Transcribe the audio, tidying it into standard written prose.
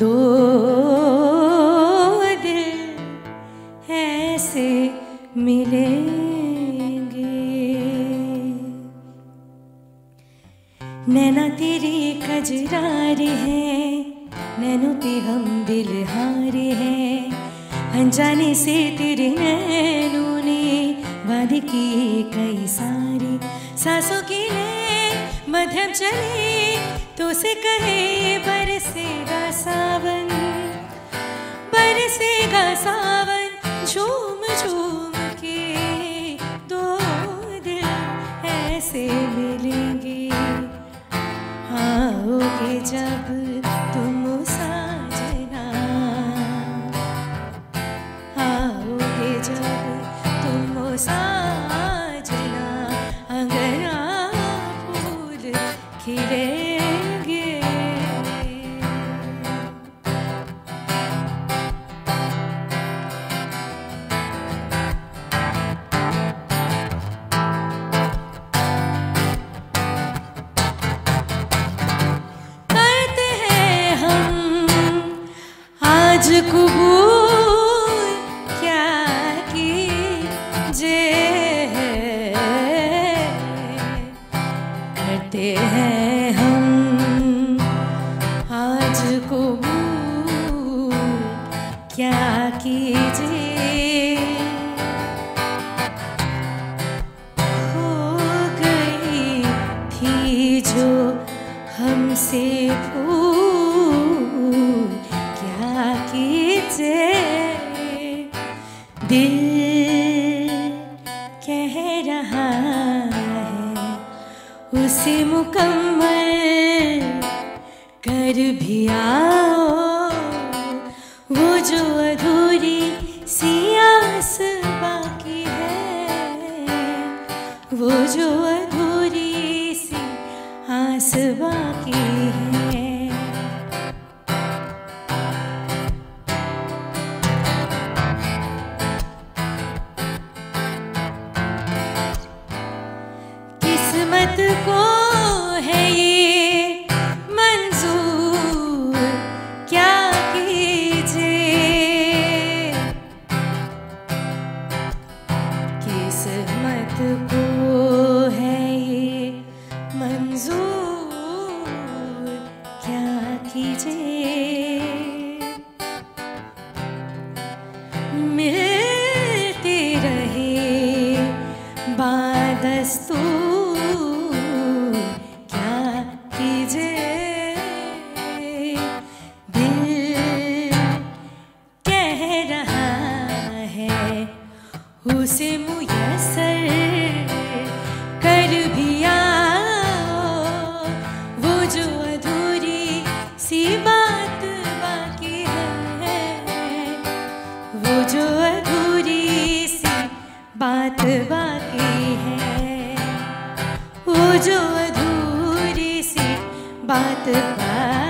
दो दिल ऐसे मिलेंगे, नैना तेरी खजरारी है, नैनो पे हम दिल हारे हैं। अनजाने से तेरे नैनों ने वादे किए कई सारे, सांसों के मध्यम चले तो से कहे बरसेगा सावन, बरसेगा सावन झूम झूम के। दो दिल ऐसे मिलेंगे, आओगे जब तुम साजना, आओगे जब तुम साजना। अगर आप फूल खिले कबूल क्या कीजिए, करते हैं हम आज कबूल क्या कीजिए। हो गई थी जो हमसे दिल कह रहा है उसे मुकम्मल कर भी आओ, वो जो अधूरी सी आस बाकी है, वो जो अधूरी सी आस बाकी है। किस्मत को है ये मंजूर क्या कीजिए, किस्मत को है ये मंजूर क्या कीजिए। मिलते रहे बादस्तूर उसे मुयसर कर भी आओ, वो जो अधूरी सी बात बाकी है, वो जो अधूरी सी बात बाकी है, वो जो अधूरी सी बात बाकी।